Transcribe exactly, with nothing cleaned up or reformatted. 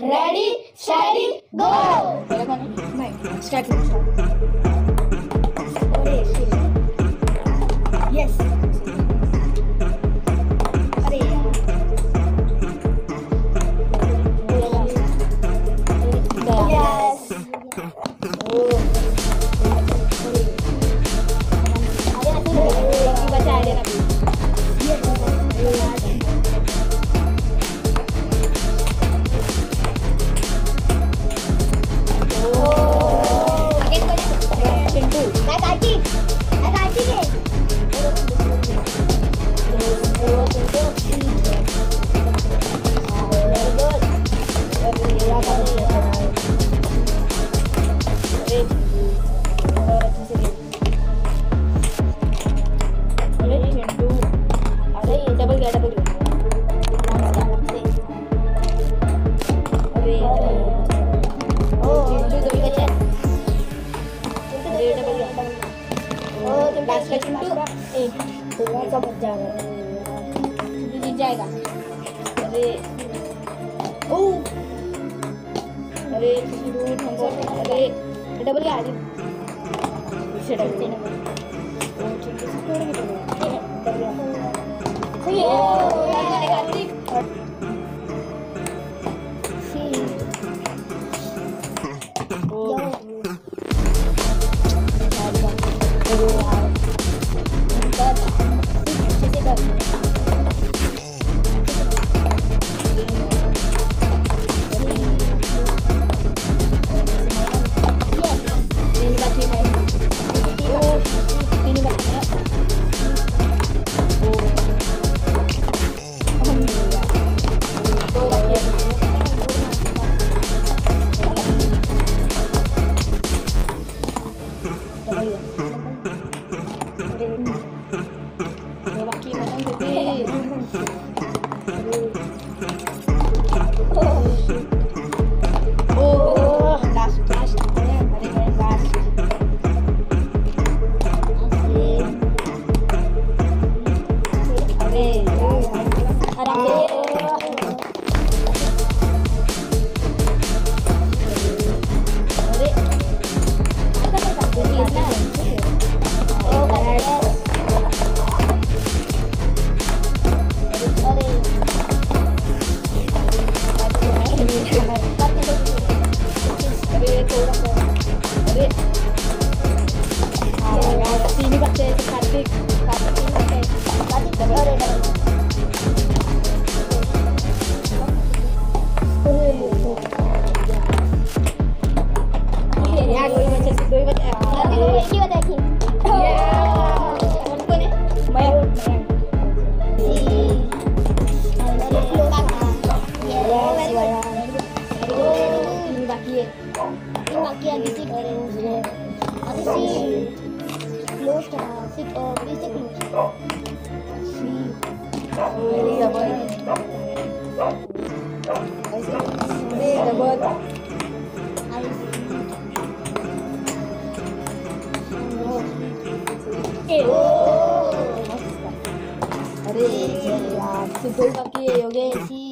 Ready, steady, go! Right, start with Yes. Aduh, si bola kaki, okay si.